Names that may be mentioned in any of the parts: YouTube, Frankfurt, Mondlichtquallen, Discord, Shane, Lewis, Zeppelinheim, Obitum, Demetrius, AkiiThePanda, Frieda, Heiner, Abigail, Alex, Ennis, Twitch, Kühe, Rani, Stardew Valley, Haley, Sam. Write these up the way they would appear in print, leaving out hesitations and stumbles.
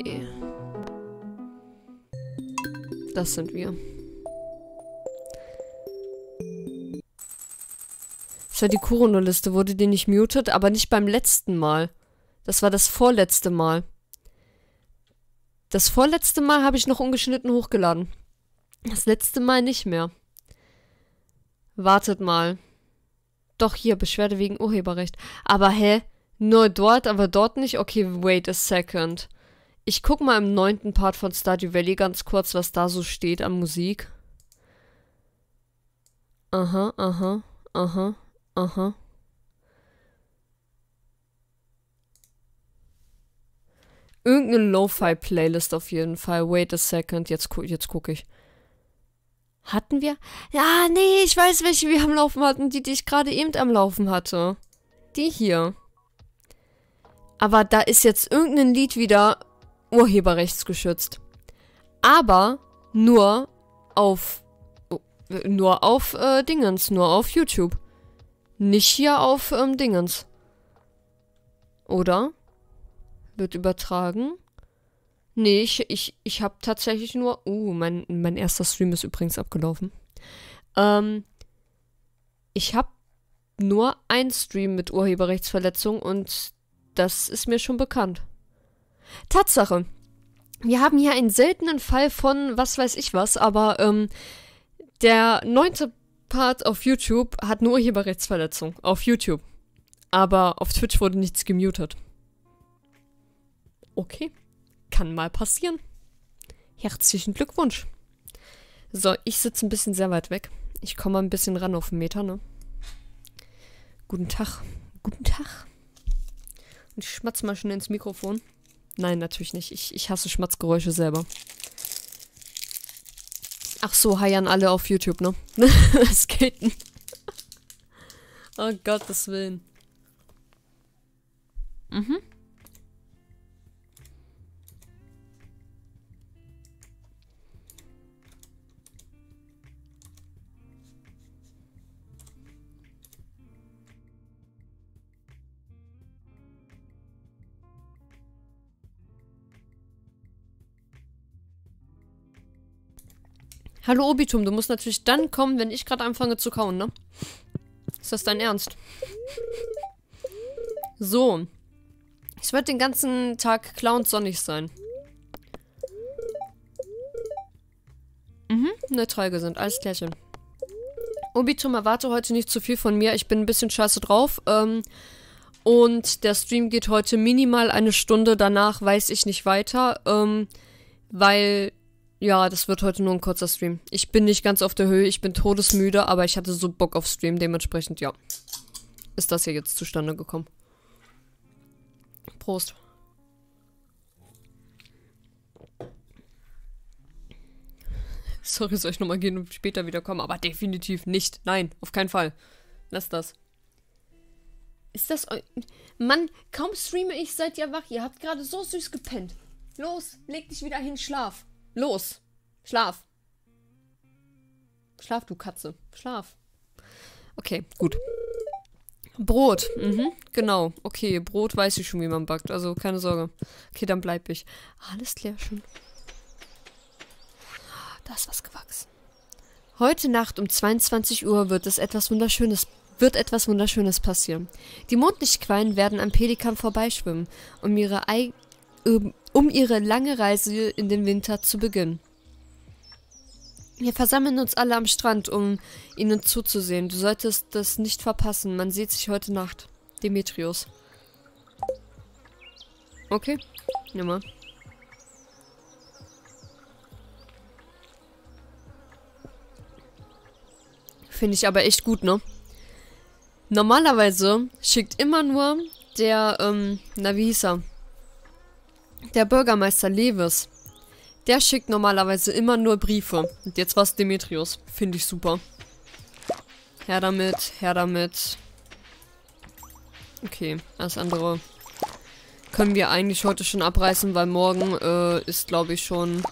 Ey. Das sind wir. Das war die Corona-Liste. Wurde die nicht muted? Aber nicht beim letzten Mal. Das war das vorletzte Mal. Das vorletzte Mal habe ich noch ungeschnitten hochgeladen. Das letzte Mal nicht mehr. Wartet mal. Doch, hier, Beschwerde wegen Urheberrecht. Aber hä? Nur dort, aber dort nicht? Okay, wait a second. Ich guck mal im 9. Part von Stardew Valley ganz kurz, was da so steht an Musik. Aha, aha, aha, aha. Irgendeine Lo-Fi-Playlist auf jeden Fall. Wait a second, jetzt guck ich. Hatten wir? Ja, nee, ich weiß, welche wir am Laufen hatten. Die ich gerade eben am Laufen hatte. Die hier. Aber da ist jetzt irgendein Lied wieder urheberrechtsgeschützt. Aber nur auf... nur auf Dingens. Nur auf YouTube. Nicht hier auf Dingens. Oder? Wird übertragen. Nee, ich habe tatsächlich nur... mein erster Stream ist übrigens abgelaufen. Ich habe nur einen Stream mit Urheberrechtsverletzung und das ist mir schon bekannt. Tatsache. Wir haben hier einen seltenen Fall von was weiß ich was, aber der 9. Part auf YouTube hat eine Urheberrechtsverletzung. Auf YouTube. Aber auf Twitch wurde nichts gemutet. Okay. Kann mal passieren. Herzlichen Glückwunsch. So, ich sitze ein bisschen sehr weit weg. Ich komme mal ein bisschen ran auf den Meter, ne? Guten Tag. Guten Tag. Und ich schmatze mal schnell ins Mikrofon. Nein, natürlich nicht. Ich hasse Schmatzgeräusche selber. Ach so, hi an alle auf YouTube, ne? Das geht nicht. Oh Gottes Willen. Mhm. Hallo Obitum, du musst natürlich dann kommen, wenn ich gerade anfange zu kauen, ne? Ist das dein Ernst? So. Ich werde den ganzen Tag klar und sonnig sein. Mhm, neutral gesinnt, alles klärchen. Obitum, erwarte heute nicht zu viel von mir, ich bin ein bisschen scheiße drauf. Und der Stream geht heute minimal eine Stunde, danach weiß ich nicht weiter. Weil... ja, das wird heute nur ein kurzer Stream. Ich bin nicht ganz auf der Höhe, ich bin todesmüde, aber ich hatte so Bock auf Stream, dementsprechend, ja. Ist das hier jetzt zustande gekommen. Prost. Sorry, soll ich nochmal gehen und später wieder kommen? Aber definitiv nicht. Nein, auf keinen Fall. Lass das. Ist das... Mann, kaum streame ich, seid ihr wach. Ihr habt gerade so süß gepennt. Los, leg dich wieder hin, schlaf. Los! Schlaf! Schlaf, du Katze. Schlaf. Okay, gut. Brot. Mhm, genau. Okay, Brot weiß ich schon, wie man backt. Also, keine Sorge. Okay, dann bleib ich. Alles klar, schon. Da ist was gewachsen. Heute Nacht um 22 Uhr wird etwas Wunderschönes passieren. Die Mondlichtquallen werden am Pelikan vorbeischwimmen, um ihre ihre lange Reise in den Winter zu beginnen. Wir versammeln uns alle am Strand, um ihnen zuzusehen. Du solltest das nicht verpassen. Man sieht sich heute Nacht. Demetrius. Okay. Nimm mal. Finde ich aber echt gut, ne? Normalerweise schickt immer nur der, wie hieß er? Der Bürgermeister Lewis, der schickt normalerweise immer nur Briefe. Und jetzt war es Demetrius. Finde ich super. Her damit, her damit. Okay, alles andere können wir eigentlich heute schon abreißen, weil morgen ist, glaube ich, schon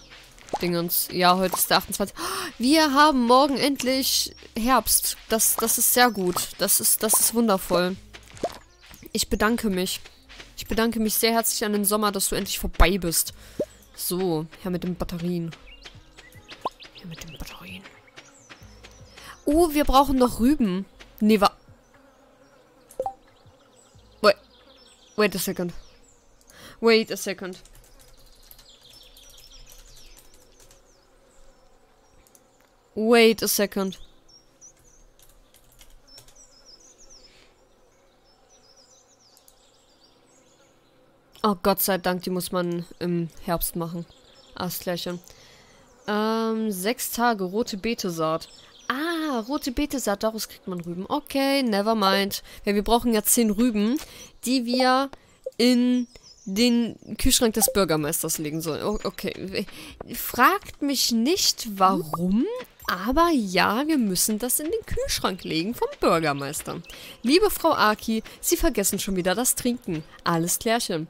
Dingens. Ja, heute ist der 28. Wir haben morgen endlich Herbst. Das ist sehr gut. Das ist wundervoll. Ich bedanke mich. Ich bedanke mich sehr herzlich an den Sommer, dass du endlich vorbei bist. So, her mit den Batterien. Her mit den Batterien. Oh, wir brauchen noch Rüben. Nee, wa... Wait a second. Wait a second. Wait a second. Oh, Gott sei Dank, die muss man im Herbst machen. Arschlöcher. 6 Tage rote Beetesaat. Ah, rote Beetesaat, daraus kriegt man Rüben. Okay, never mind. Ja, wir brauchen ja 10 Rüben, die wir in den Kühlschrank des Bürgermeisters legen sollen. Okay. Fragt mich nicht, warum, aber ja, wir müssen das in den Kühlschrank legen vom Bürgermeister. Liebe Frau Aki, Sie vergessen schon wieder das Trinken. Alles klärchen.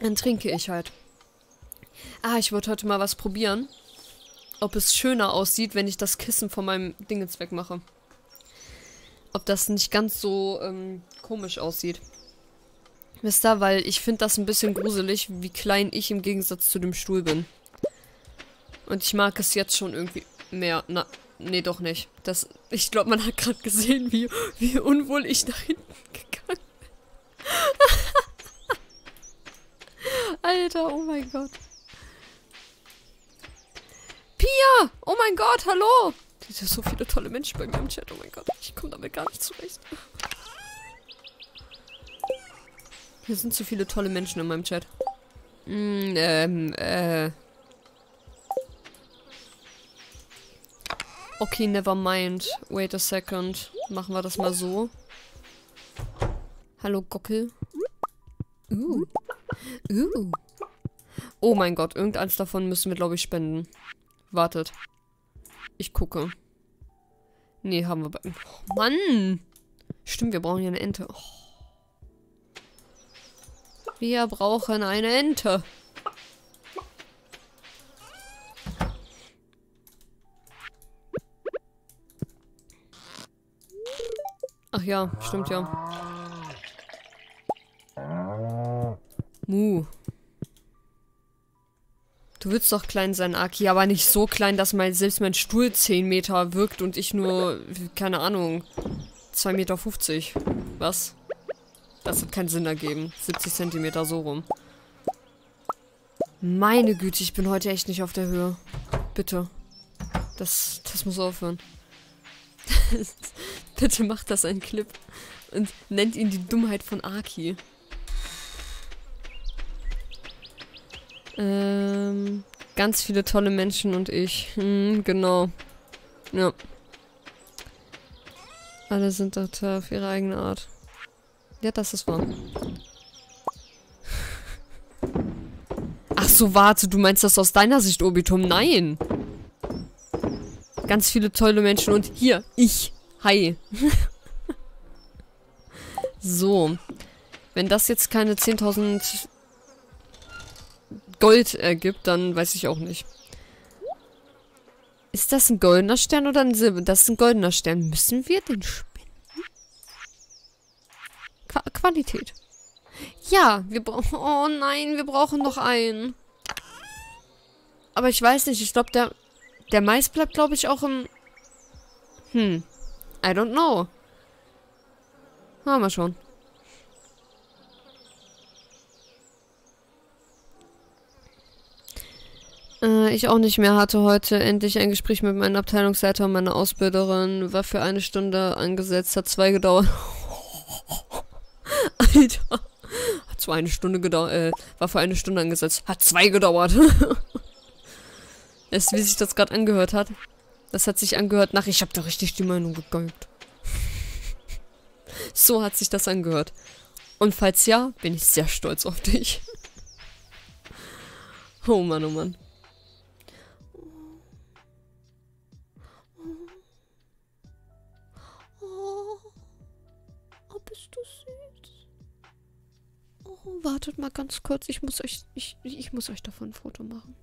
Dann trinke ich halt. Ah, ich wollte heute mal was probieren. Ob es schöner aussieht, wenn ich das Kissen von meinem Ding jetzt wegmache. Ob das nicht ganz so komisch aussieht. Wisst ihr, weil ich finde das ein bisschen gruselig, wie klein ich im Gegensatz zu dem Stuhl bin. Und ich mag es jetzt schon irgendwie mehr. Na, nee, doch nicht. Das, ich glaube, man hat gerade gesehen, wie unwohl ich nach hinten gegangen bin. Alter, oh mein Gott. Pia! Oh mein Gott, hallo! Da sind so viele tolle Menschen bei mir im Chat. Oh mein Gott, ich komme damit gar nicht zurecht. Hier sind so viele tolle Menschen in meinem Chat. Okay, never mind. Wait a second. Machen wir das mal so. Hallo, Gockel. Oh mein Gott, irgendeins davon müssen wir, glaube ich, spenden. Wartet. Ich gucke. Nee, haben wir... Oh, Mann! Stimmt, wir brauchen hier eine Ente. Oh. Wir brauchen eine Ente. Ach ja, stimmt ja. Mu. Du willst doch klein sein, Aki, aber nicht so klein, dass selbst mein Stuhl 10 Meter wirkt und ich nur, keine Ahnung, 2,50 Meter. Was? Das hat keinen Sinn ergeben. 70 Zentimeter so rum. Meine Güte, ich bin heute echt nicht auf der Höhe. Bitte. Das muss aufhören. Bitte macht das einen Clip und nennt ihn die Dummheit von Aki. Ganz viele tolle Menschen und ich. Genau. Ja. Alle sind dort auf ihre eigene Art. Ja, das ist wahr. Ach so, warte, du meinst das aus deiner Sicht, Obitum? Nein! Ganz viele tolle Menschen und hier, ich. Hi. So. Wenn das jetzt keine 10.000... Gold ergibt, dann weiß ich auch nicht. Ist das ein goldener Stern oder ein Silber? Das ist ein goldener Stern. Müssen wir den spenden? Qualität. Ja, wir brauchen... Oh nein, wir brauchen noch einen. Aber ich weiß nicht, ich glaube, der Mais bleibt, glaube ich, auch im... I don't know. Ah, mal schauen. Ich auch nicht mehr hatte heute endlich ein Gespräch mit meinem Abteilungsleiter und meiner Ausbilderin. War für 1 Stunde angesetzt, hat 2 gedauert. Alter. Hat zwar 1 Stunde gedauert, war für 1 Stunde angesetzt, hat 2 gedauert. Erst wie sich das gerade angehört hat. Das hat sich angehört nach, ich hab da richtig die Meinung gegeigt. So hat sich das angehört. Und falls ja, bin ich sehr stolz auf dich. Oh Mann, oh Mann. Oh, bist du süß. Oh, wartet mal ganz kurz. Ich muss euch davon ein Foto machen.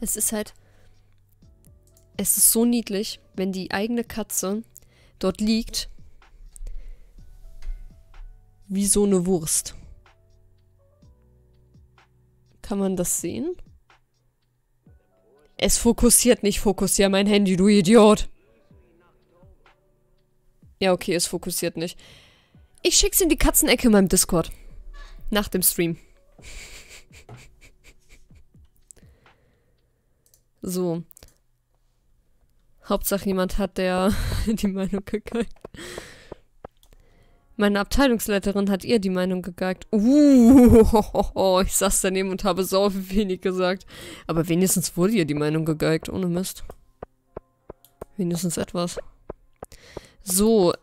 Es ist halt... Es ist so niedlich, wenn die eigene Katze dort liegt. Wie so eine Wurst. Kann man das sehen? Es fokussiert nicht. Fokussier mein Handy, du Idiot. Ja, okay, es fokussiert nicht. Ich schick's in die Katzenecke in meinem Discord. Nach dem Stream. So. Hauptsache jemand hat, der die Meinung gegeigt. Meine Abteilungsleiterin hat ihr die Meinung gegeigt. Ich saß daneben und habe so wenig gesagt. Aber wenigstens wurde ihr die Meinung gegeigt, ohne Mist. Wenigstens etwas. So,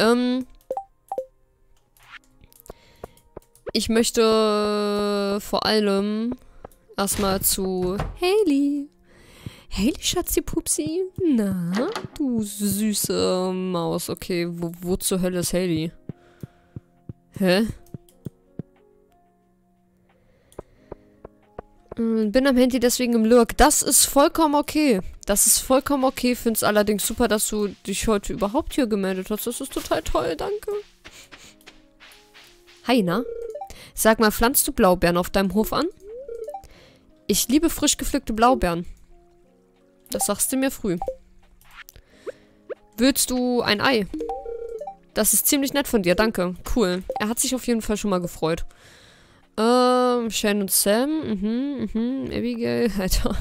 ich möchte vor allem erstmal zu Haley. Haley, Schatzi, Pupsi. Na, du süße Maus. Okay, wo zur Hölle ist Haley? Hä? Bin am Handy deswegen im Lurk. Das ist vollkommen okay. Das ist vollkommen okay. Find's allerdings super, dass du dich heute überhaupt hier gemeldet hast. Das ist total toll, danke. Hi, na? Sag mal, pflanzt du Blaubeeren auf deinem Hof an? Ich liebe frisch gepflückte Blaubeeren. Das sagst du mir früh. Willst du ein Ei? Das ist ziemlich nett von dir, danke. Cool. Er hat sich auf jeden Fall schon mal gefreut. Shane und Sam. Abigail, Alter.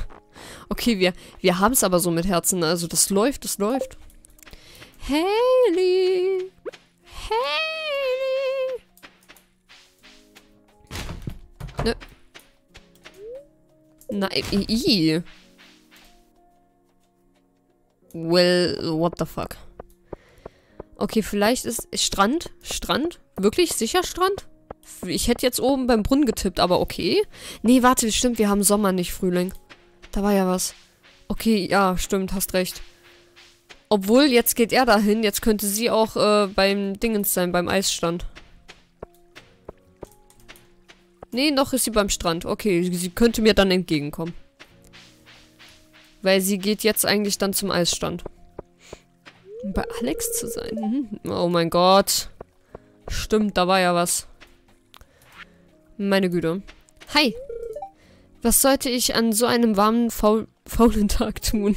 Okay, wir haben es aber so mit Herzen. Also, das läuft, das läuft. Haley! Haley! Ne. Nein, well, what the fuck. Okay, vielleicht ist Strand? Strand? Wirklich? Sicher Strand? Ich hätte jetzt oben beim Brunnen getippt, aber okay. Nee, warte, stimmt, wir haben Sommer, nicht Frühling. Da war ja was. Okay, ja, stimmt, hast recht. Obwohl, jetzt geht er dahin, jetzt könnte sie auch beim Dingens sein, beim Eisstand. Nee, noch ist sie beim Strand. Okay, sie könnte mir dann entgegenkommen. Weil sie geht jetzt eigentlich dann zum Eisstand. Um bei Alex zu sein. Oh mein Gott. Stimmt, da war ja was. Meine Güte. Hi. Was sollte ich an so einem warmen, faulen Tag tun?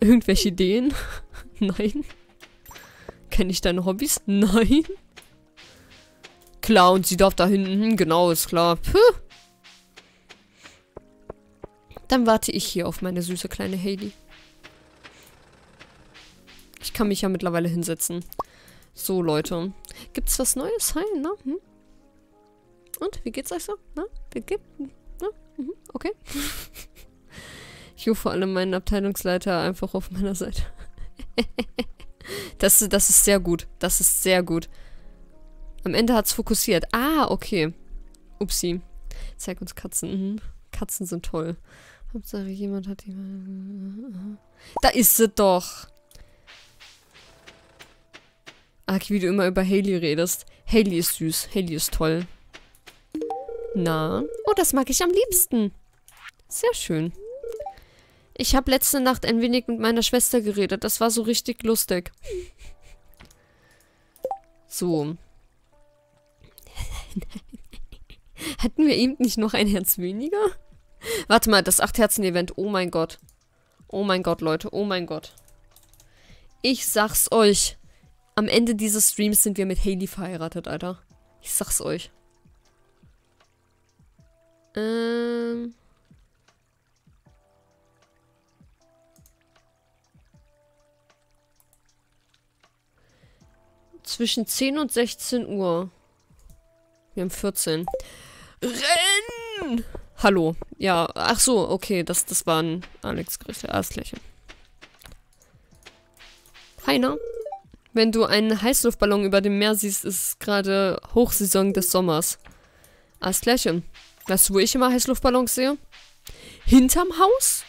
Irgendwelche Ideen? Nein. Kenne ich deine Hobbys? Nein. Klar, und sie darf da hinten. Genau, ist klar. Puh. Dann warte ich hier auf meine süße kleine Haley. Ich kann mich ja mittlerweile hinsetzen. So, Leute. Gibt's was Neues? Hi, na? Hm? Und? Wie geht's euch so? Na? Wie geht's? Na? Mhm. Okay. Ich hoffe vor allem meinen Abteilungsleiter einfach auf meiner Seite. Das ist sehr gut. Das ist sehr gut. Am Ende hat's fokussiert. Ah, okay. Upsi. Zeig uns Katzen. Mhm. Katzen sind toll. Hauptsache jemand hat die... Da ist sie doch! Ach, wie du immer über Haley redest. Haley ist süß. Haley ist toll. Na? Oh, das mag ich am liebsten. Sehr schön. Ich habe letzte Nacht ein wenig mit meiner Schwester geredet. Das war so richtig lustig. So. Hatten wir eben nicht noch ein Herz weniger? Warte mal, das 8-Herzen-Event. Oh mein Gott. Oh mein Gott, Leute. Oh mein Gott. Ich sag's euch. Am Ende dieses Streams sind wir mit Haley verheiratet, Alter. Ich sag's euch. Zwischen 10 und 16 Uhr. Wir haben 14. Renn! Hallo. Ja, ach so, okay. Das waren Alex-Grüße. Ah, das gleiche. Heiner. Wenn du einen Heißluftballon über dem Meer siehst, ist gerade Hochsaison des Sommers. Ah, das gleiche. Weißt du, wo ich immer Heißluftballons sehe? Hinterm Haus?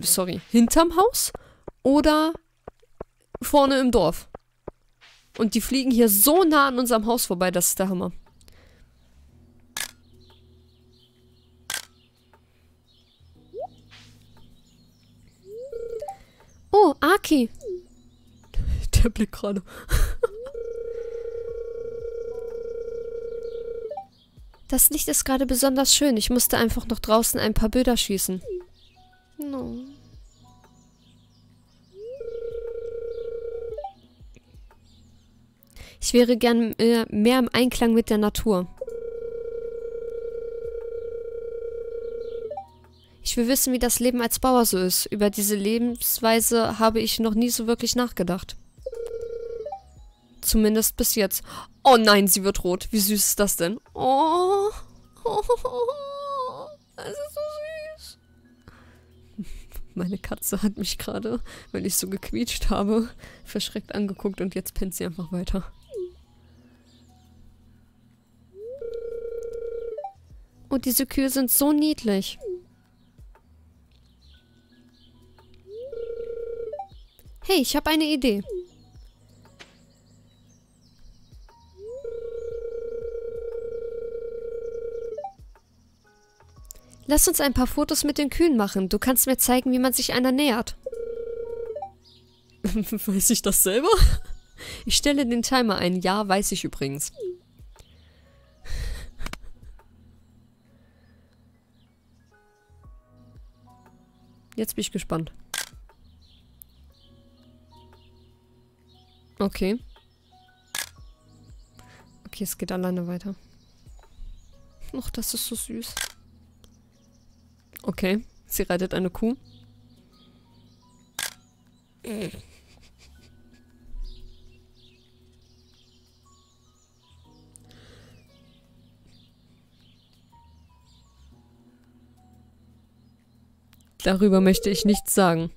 Sorry. Hinterm Haus? Oder vorne im Dorf? Und die fliegen hier so nah an unserem Haus vorbei, das ist der Hammer. Aki. Der Blick gerade. Das Licht ist gerade besonders schön. Ich musste einfach noch draußen ein paar Bilder schießen. No. Ich wäre gern mehr im Einklang mit der Natur. Ich will wissen, wie das Leben als Bauer so ist. Über diese Lebensweise habe ich noch nie so wirklich nachgedacht. Zumindest bis jetzt. Oh nein, sie wird rot. Wie süß ist das denn? Oh. Das ist so süß. Meine Katze hat mich gerade, weil ich so gequietscht habe, verschreckt angeguckt und jetzt pennt sie einfach weiter. Und diese Kühe sind so niedlich. Hey, ich habe eine Idee. Lass uns ein paar Fotos mit den Kühen machen. Du kannst mir zeigen, wie man sich einer nähert. Weiß ich das selber? Ich stelle den Timer ein. Ja, weiß ich übrigens. Jetzt bin ich gespannt. Okay. Okay, es geht alleine weiter. Och, das ist so süß. Okay, sie reitet eine Kuh. Darüber möchte ich nichts sagen.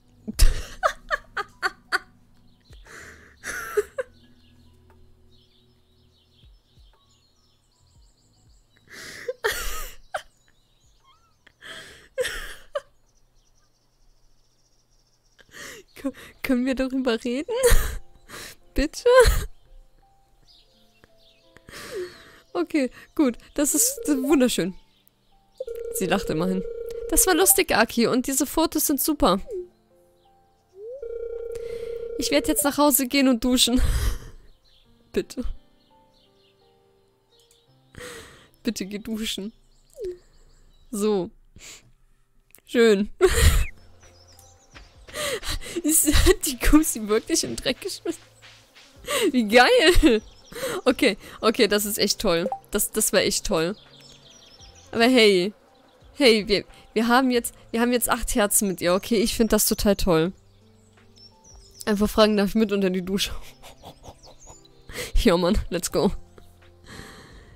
Können wir darüber reden? Bitte? Okay, gut. Das ist wunderschön. Sie lacht immerhin. Das war lustig, Aki. Und diese Fotos sind super. Ich werde jetzt nach Hause gehen und duschen. Bitte. Bitte geh duschen. So. Schön. Hat die Kuh sie wirklich im Dreck geschmissen? Wie geil! Okay, okay, das ist echt toll. Das war echt toll. Aber hey. Hey, wir haben jetzt 8 Herzen mit ihr. Okay, ich finde das total toll. Einfach fragen, darf ich mit unter die Dusche? Ja, Mann, let's go.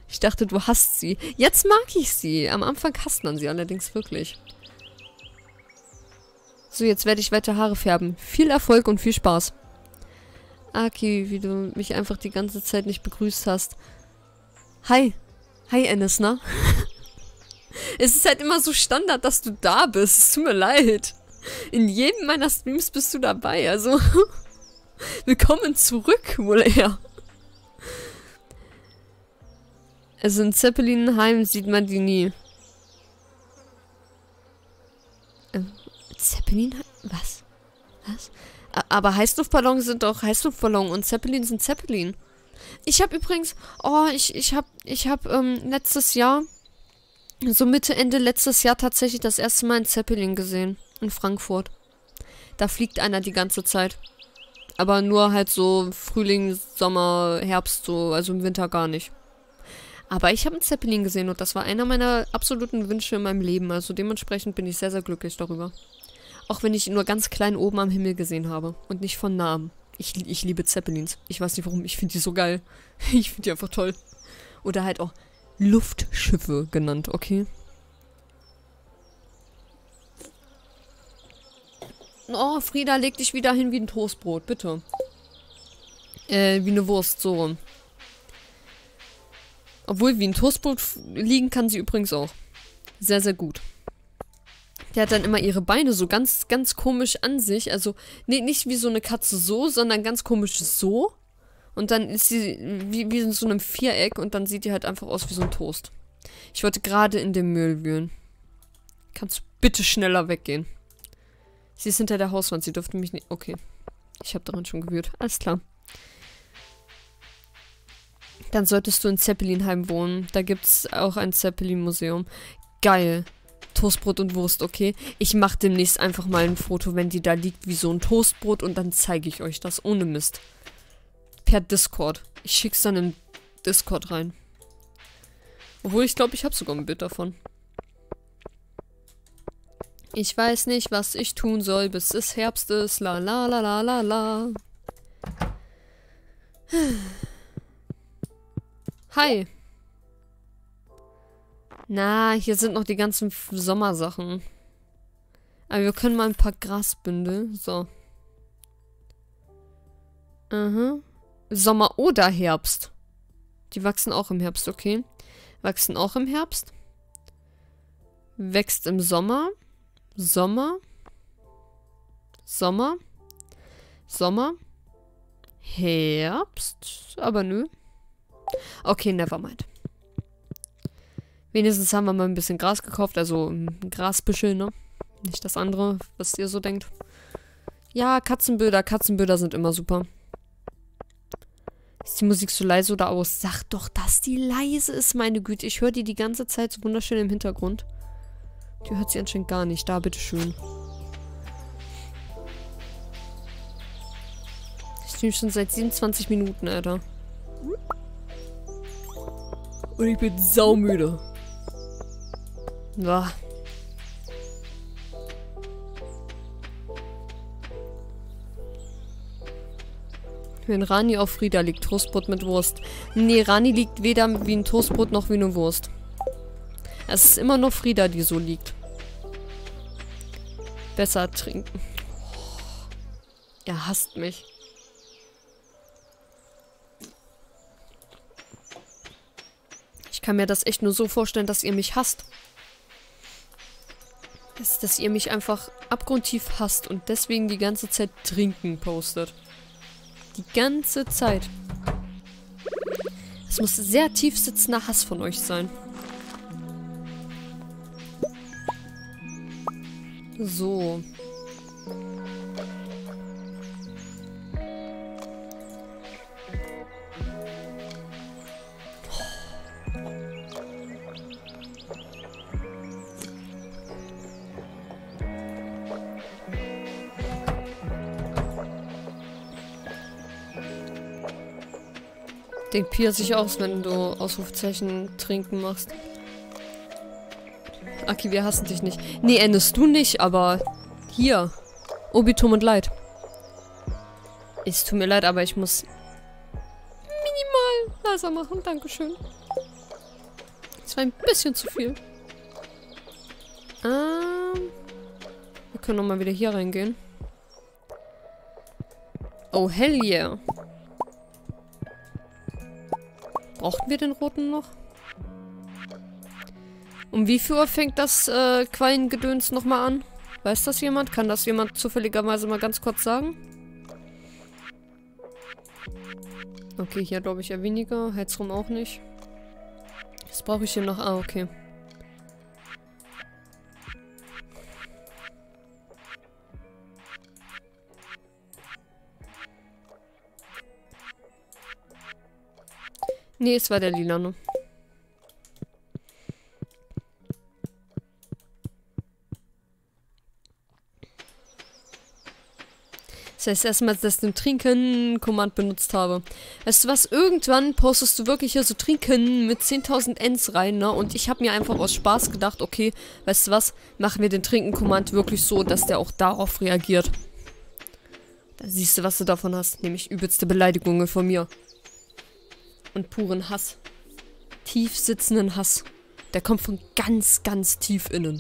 Ich dachte, du hasst sie. Jetzt mag ich sie. Am Anfang hasst man sie allerdings wirklich. So, jetzt werde ich weiter Haare färben. Viel Erfolg und viel Spaß. Aki, wie du mich einfach die ganze Zeit nicht begrüßt hast. Hi. Hi, Ennis, na? Es ist halt immer so Standard, dass du da bist. Es tut mir leid. In jedem meiner Streams bist du dabei, also... Willkommen zurück, wohl eher. Also in Zeppelinheim sieht man die nie. Zeppelin? Was? Was? Aber Heißluftballon sind doch Heißluftballon und Zeppelin sind Zeppelin. Ich habe übrigens... Oh, ich hab letztes Jahr, so Mitte, Ende letztes Jahr tatsächlich das erste Mal einen Zeppelin gesehen. In Frankfurt. Da fliegt einer die ganze Zeit. Aber nur halt so Frühling, Sommer, Herbst, so, also im Winter gar nicht. Aber ich habe einen Zeppelin gesehen und das war einer meiner absoluten Wünsche in meinem Leben. Also dementsprechend bin ich sehr, sehr glücklich darüber. Auch wenn ich ihn nur ganz klein oben am Himmel gesehen habe. Und nicht von Namen. Ich liebe Zeppelins. Ich weiß nicht warum. Ich finde die so geil. Ich finde die einfach toll. Oder halt auch Luftschiffe genannt, okay? Oh, Frieda, leg dich wieder hin wie ein Toastbrot, bitte. Wie eine Wurst, so rum. Obwohl, wie ein Toastbrot liegen kann sie übrigens auch. Sehr, sehr gut. Die hat dann immer ihre Beine so ganz, ganz komisch an sich. Also, nee, nicht wie so eine Katze so, sondern ganz komisch so. Und dann ist sie wie in so einem Viereck und dann sieht die halt einfach aus wie so ein Toast. Ich wollte gerade in dem Müll wühlen. Kannst du bitte schneller weggehen? Sie ist hinter der Hauswand, sie dürfte mich nicht... Okay. Ich habe daran schon gewühlt. Alles klar. Dann solltest du in Zeppelinheim wohnen. Da gibt es auch ein Zeppelin-Museum. Geil. Toastbrot und Wurst, okay? Ich mache demnächst einfach mal ein Foto, wenn die da liegt, wie so ein Toastbrot. Und dann zeige ich euch das. Ohne Mist. Per Discord. Ich schick's dann in Discord rein. Obwohl, ich glaube, ich habe sogar ein Bild davon. Ich weiß nicht, was ich tun soll, bis es Herbst ist. La la la la la la. Hi. Na, hier sind noch die ganzen Sommersachen. Aber wir können mal ein paar Grasbündel. So. Aha. Sommer oder Herbst. Die wachsen auch im Herbst, okay. Wachsen auch im Herbst. Wächst im Sommer. Sommer. Sommer. Sommer. Herbst. Aber nö. Okay, nevermind. Wenigstens haben wir mal ein bisschen Gras gekauft, also Grasbüschel, ne? Nicht das andere, was ihr so denkt. Ja, Katzenbilder. Katzenbilder sind immer super. Ist die Musik so leise oder aus? Sag doch, dass die leise ist, meine Güte. Ich höre die die ganze Zeit so wunderschön im Hintergrund. Die hört sie anscheinend gar nicht. Da, bitteschön. Ich stream schon seit 27 Minuten, Alter. Und ich bin saumüde. Boah. Wenn Rani auf Frieda liegt, Toastbrot mit Wurst. Nee, Rani liegt weder wie ein Toastbrot noch wie eine Wurst. Es ist immer nur Frieda, die so liegt. Besser trinken. Oh, er hasst mich. Ich kann mir das echt nur so vorstellen, dass ihr mich hasst. Dass ihr mich einfach abgrundtief hasst und deswegen die ganze Zeit trinken postet. Die ganze Zeit. Es muss sehr tief sitzender Hass von euch sein. So. Denkt Pia sich aus, wenn du Ausrufzeichen trinken machst. Aki, wir hassen dich nicht. Nee, endest du nicht, aber hier. Obitum und Leid. Es tut mir leid, aber ich muss minimal leiser machen. Dankeschön. Das war ein bisschen zu viel. Wir können nochmal wieder hier reingehen. Oh, hell yeah. Brauchten wir den roten noch? Um wie viel Uhr fängt das Quallengedöns nochmal an? Weiß das jemand? Kann das jemand zufälligerweise mal ganz kurz sagen? Okay, hier glaube ich ja weniger. Heizrum auch nicht. Das brauche ich hier noch. Ah, okay. Nee, es war der Lilane. Das heißt erstmal, dass ich den Trinken-Command benutzt habe. Weißt du was? Irgendwann postest du wirklich hier so Trinken mit 10.000 Ns rein, ne? Und ich habe mir einfach aus Spaß gedacht, okay, weißt du was? Machen wir den Trinken-Command wirklich so, dass der auch darauf reagiert. Da siehst du, was du davon hast. Nämlich übelste Beleidigungen von mir. Und puren Hass. Tief sitzenden Hass. Der kommt von ganz, ganz tief innen.